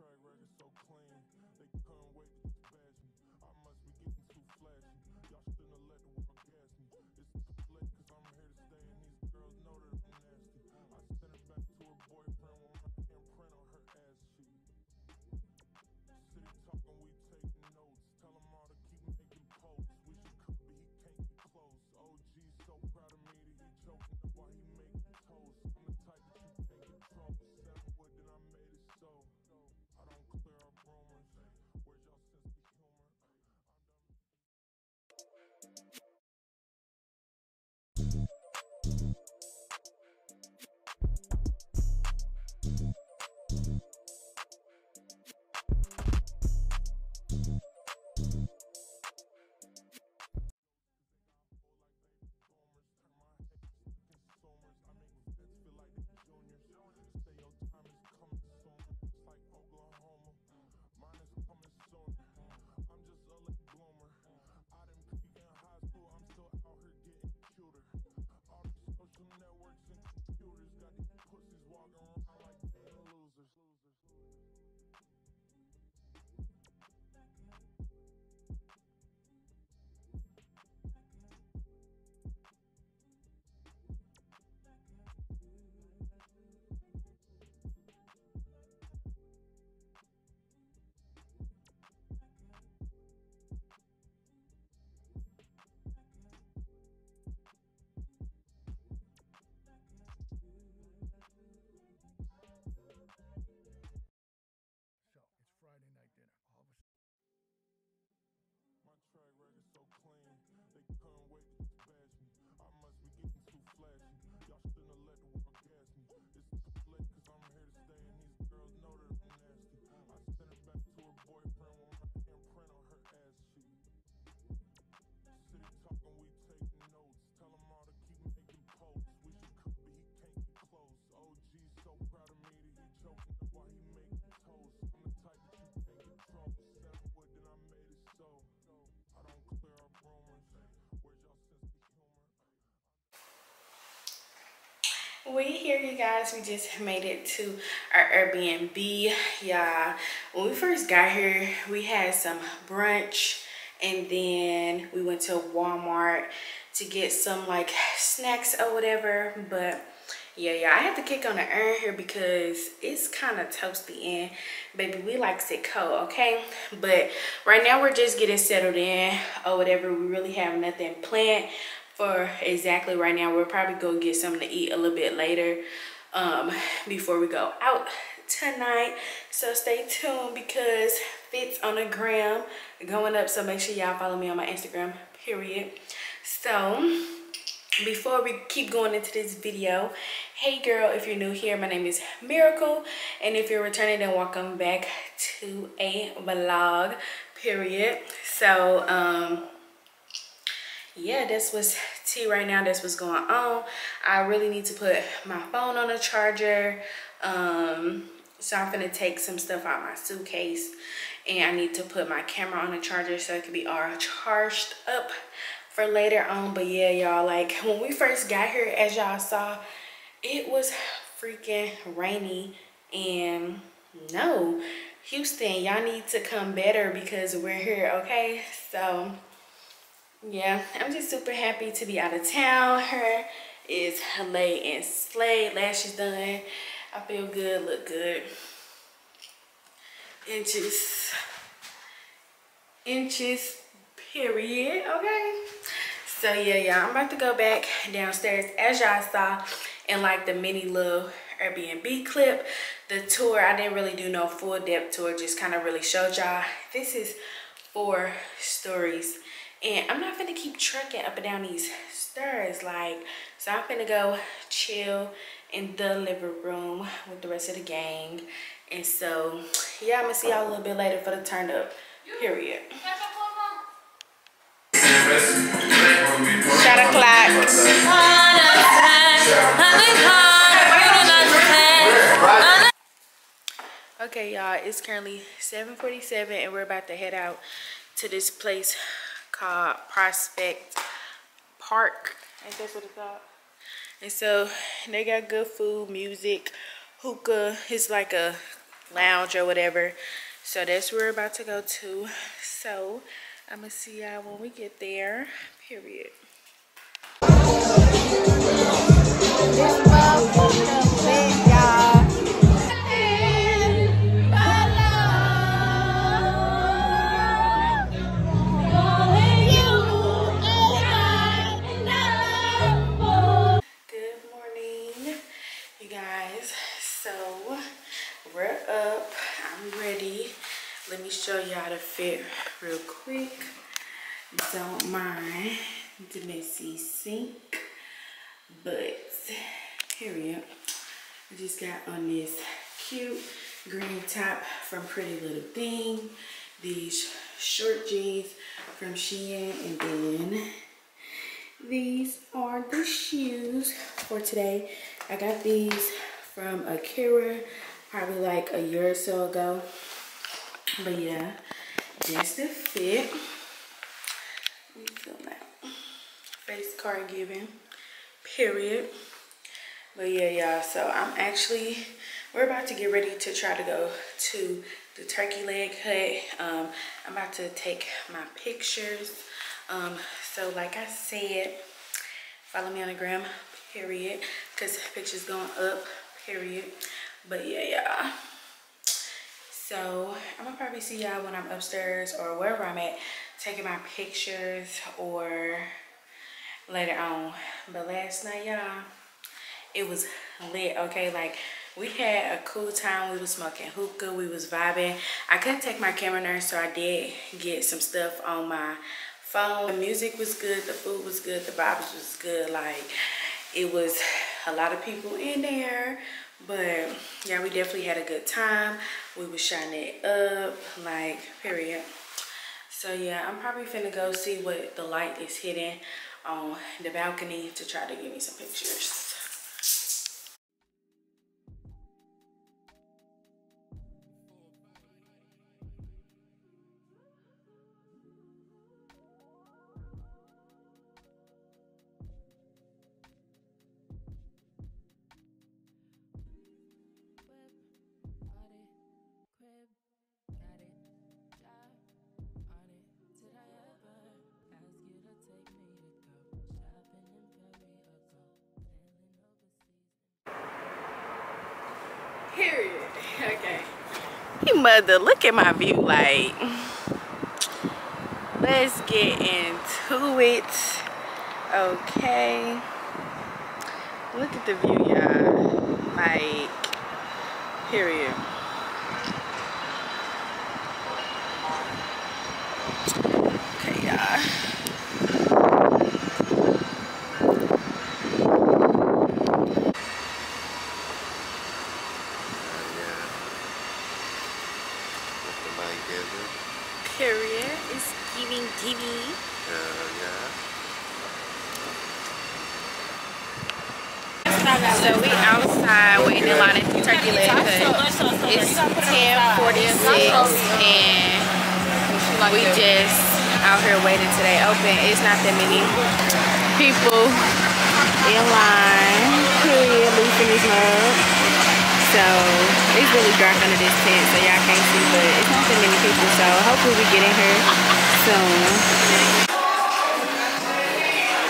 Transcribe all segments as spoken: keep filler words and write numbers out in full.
track record so clean, they couldn't wait to pass me. I must be getting too flashy. Y'all shouldn't have let the world gas me. It's too late cause I'm here to stay, and these girls know that I'm nasty. I sent her back to her boyfriend with my imprint on her ass sheet. City talking, we taking notes. Tell them all to keep making posts. We should come, but he can't get close. O G's so proud of me that he choking while he making toast. I'm the type that you can't control. Said I would, then I made it so. I don't clear up rumors. Where's y'all sense of humor? I'm done. Friday night dinner. All of a sudden, my track record so clean, they couldn't wait to bash me. I must be getting too flashy. Y'all shouldn't have let the world gas me. It's too late cause I'm here to stay, and these girls know that I'm nasty. I sent her back to her boyfriend with my imprint on her ass sheet. City talking, we taking notes. Tell them all to keep making posts. We should come, but he can't get close. O G's so proud of me that he choking while he making toast. I'm the type that you can't control. Said I would, then I made it so. I don't clear up rumors. Where's y'all sense of humor? We here, you guys. We just made it to our Airbnb, y'all. When we first got here, we had some brunch, and then we went to Walmart to get some like snacks or whatever, but yeah, yeah, I have to kick on the urn here because it's kind of toasty in. Baby, we likes it cold, okay? But right now we're just getting settled in or whatever. We really have nothing planned for exactly right now. We'll probably go get something to eat a little bit later um, before we go out tonight. So stay tuned because Fitz on the gram going up. So make sure y'all follow me on my Instagram, period. So before we keep going into this video, hey girl, if you're new here, my name is Miracle, and if you're returning, then welcome back to a vlog, period. So um yeah, that's what's tea right now. That's what's going on. I really need to put my phone on a charger, um so I'm gonna take some stuff out of my suitcase, and I need to put my camera on a charger so it can be all charged up for later on. But yeah, y'all, like when we first got here, as y'all saw, it was freaking rainy, and no, Houston, y'all need to come better because we're here, okay? So yeah, I'm just super happy to be out of town. Her is lay and slay, lashes done, I feel good, look good, inches inches period, okay? So yeah, y'all, I'm about to go back downstairs as y'all saw in like the mini little Airbnb clip, the tour. I didn't really do no full depth tour, just kind of really showed y'all. This is four stories, and I'm not gonna keep trekking up and down these stairs, like, so I'm gonna go chill in the living room with the rest of the gang. And so yeah, I'm gonna see y'all a little bit later for the turn up, period. Shot o'clock. Okay, y'all, it's currently seven forty-seven, and we're about to head out to this place called Prospect Park. I guess what it's called. And so they got good food, music, hookah. It's like a lounge or whatever. So that's where we're about to go to. So I'm gonna see y'all when we get there, period. Let me show y'all the fit real quick. Don't mind the messy sink, but period. I just got on this cute green top from Pretty Little Thing, these short jeans from Shein, and then these are the shoes for today. I got these from Akira probably like a year or so ago. But yeah, just the fit. Let me feel that face card giving, period. But yeah, y'all, so I'm actually, we're about to get ready to try to go to the Turkey Leg Hut. Um, I'm about to take my pictures. Um, so like I said, follow me on the gram, period, because pictures going up, period. But yeah, y'all. So I'm gonna probably see y'all when I'm upstairs or wherever I'm at taking my pictures or later on. But last night, y'all, it was lit, okay? Like, we had a cool time. We was smoking hookah, we was vibing. I couldn't take my camera there, so I did get some stuff on my phone. The music was good, the food was good, the vibes was good. Like, it was a lot of people in there. But yeah, we definitely had a good time. We was shining it up, like, period. So yeah, I'm probably finna go see what the light is hitting on the balcony to try to give me some pictures. Period. Okay. Hey mother, look at my view. Like, let's get into it. Okay. Look at the view, y'all. Like, period. Okay, y'all. So we outside waiting in line at the Turkey Leg Hut. It's ten forty-six and we just out here waiting till they open. It's not that many people in line. Period. Loose in this mug. So it's really dark under this tent, so y'all can't see, but it's not that many people. So hopefully we get in here soon. Pop up. That's why I got it.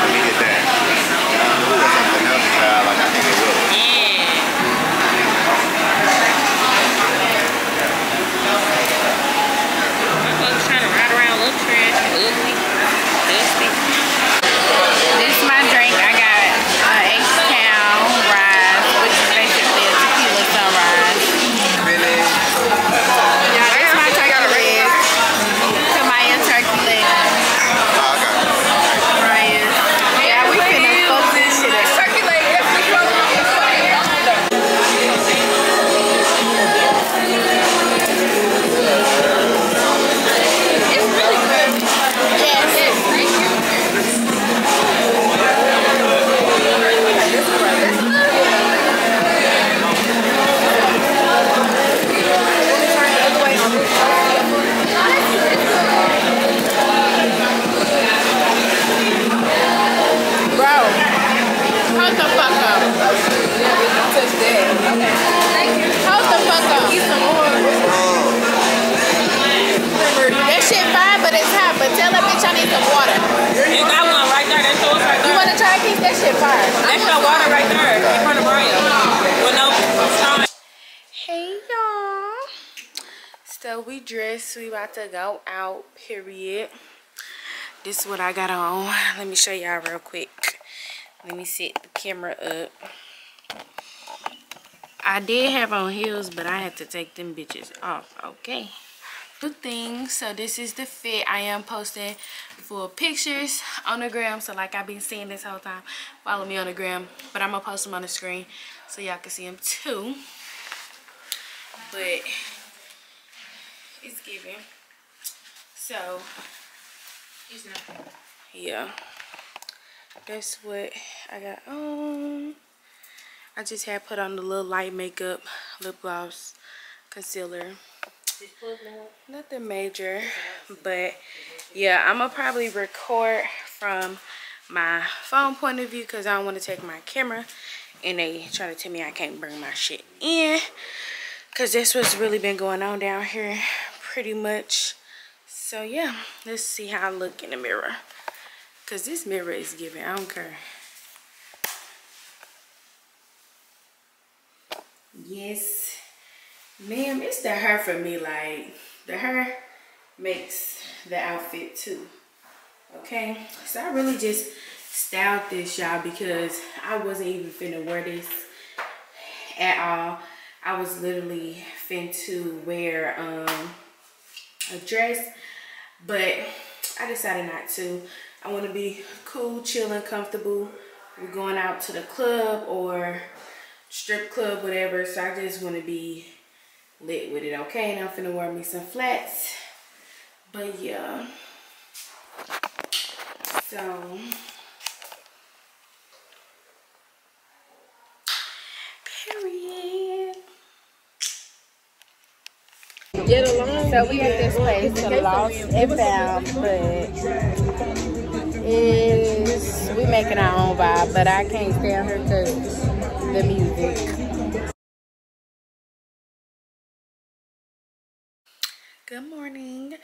Let me get that. You got one right there. That toast right there. You want to try to keep that shit fire? That's your water right there in front of Maria. Well, no, it's time. Hey, y'all. So we dressed. We about to go out, period. This is what I got on. Let me show y'all real quick. Let me set the camera up. I did have on heels, but I had to take them bitches off. Okay. Good thing. So this is the fit. I am posting full pictures on the gram. So like I've been saying this whole time, follow me on the gram. But I'm going to post them on the screen so y'all can see them too. But it's giving. So... It's nothing. Yeah, that's what I got on. I just had put on the little light makeup, lip gloss, concealer, nothing major. But yeah, I'm gonna probably record from my phone point of view because I don't want to take my camera and they try to tell me I can't bring my shit in, because that's what's really been going on down here pretty much. So yeah, let's see how I look in the mirror, because this mirror is giving. I don't care. Yes, ma'am, it's the hair for me. Like, the hair makes the outfit too. Okay, so I really just styled this, y'all, because I wasn't even finna wear this at all. I was literally fin to wear um, a dress, but I decided not to. I want to be cool, chill, and comfortable. We're going out to the club or strip club, whatever, so I just want to be lit with it, okay? And I'm finna wear me some flats, but yeah. So, period. Get along. So we at this place, the Lost and Found, but is we making our own vibe. But I can't stand her because the music. Good morning,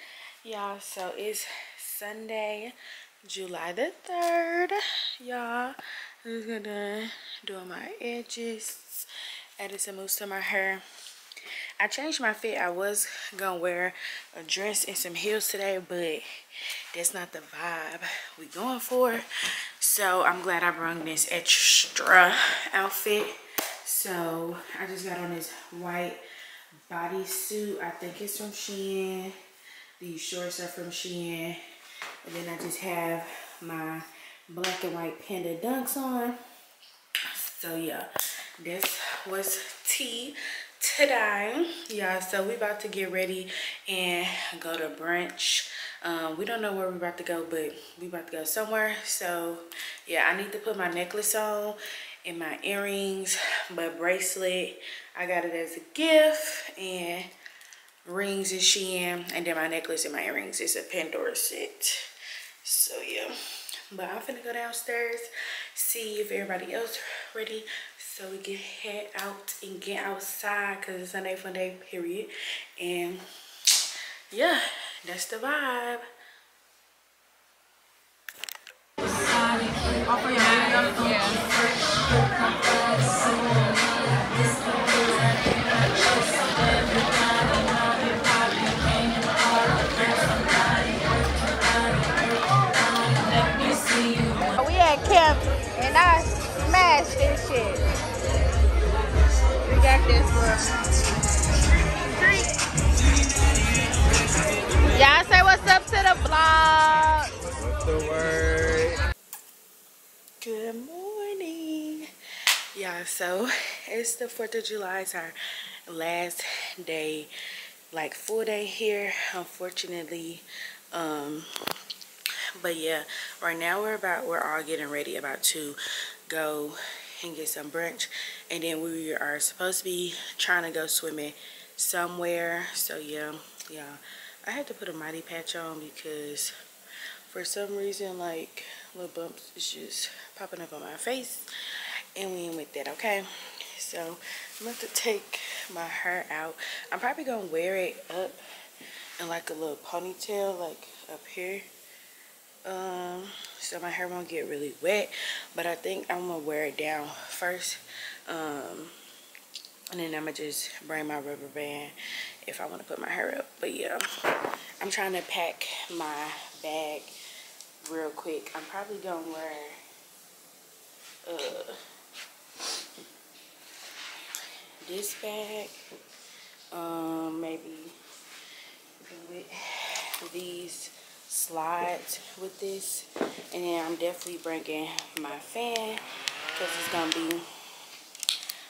y'all. So it's Sunday, July the third, y'all. I'm just gonna do my edges, added some mousse to my hair. I changed my fit. I was gonna wear a dress and some heels today, but that's not the vibe we going for. So I'm glad I brought this extra outfit. So I just got on this white bodysuit. I think it's from Shein. These shorts are from Shein. And then I just have my black and white Panda Dunks on. So yeah, this was tea today, y'all. So we about to get ready and go to brunch. Um we don't know where we're about to go, but we about to go somewhere. So yeah, I need to put my necklace on and my earrings, my bracelet, I got it as a gift, and rings is Shein, and then my necklace and my earrings is a Pandora set. So yeah, but I'm finna go downstairs, see if everybody else ready, so we can head out and get outside, because it's Sunday fun day, period. And yeah, that's the vibe. We had camp and I smashed this shit. Y'all say what's up to the vlog. What's the word? Good morning, y'all. So it's the fourth of July. It's our last day, like full day here, unfortunately. Um, but yeah, right now we're about we're all getting ready, about to go and get some brunch, and then we are supposed to be trying to go swimming somewhere. So yeah, yeah, I had to put a mighty patch on because for some reason, like, little bumps is just popping up on my face, and we ain't with that, okay? So I'm about to take my hair out. I'm probably gonna wear it up in like a little ponytail, like up here, um so my hair won't get really wet, but I think I'm gonna wear it down first, um and then I'm gonna just bring my rubber band if I want to put my hair up. But yeah, I'm trying to pack my bag real quick. I'm probably gonna wear uh this bag, um maybe with these slides with this, and then I'm definitely bringing my fan because it's gonna be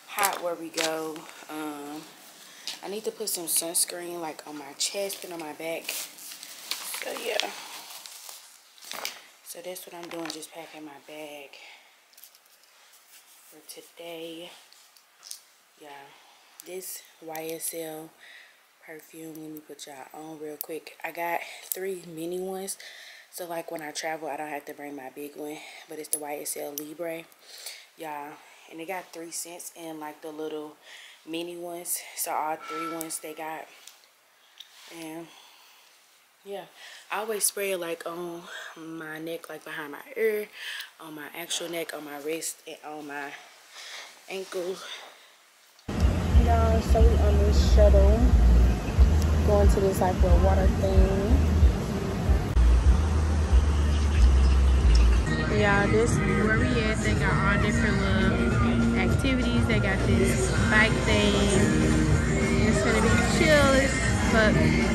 hot where we go. um I need to put some sunscreen like on my chest and on my back, so yeah, so that's what I'm doing, just packing my bag for today. Yeah, this Y S L perfume, let me put y'all on real quick. I got three mini ones, so like when I travel I don't have to bring my big one, but it's the Y S L Libre, y'all, and it got three scents and like the little mini ones, so all three ones they got. And yeah, I always spray it like on my neck, like behind my ear, on my actual neck, on my wrist, and on my ankle. Y'all, so we on this shuttle going to this like little water thing. Yeah, this where we at, they got all different little activities. They got this bike thing. It's gonna be chill as fuck.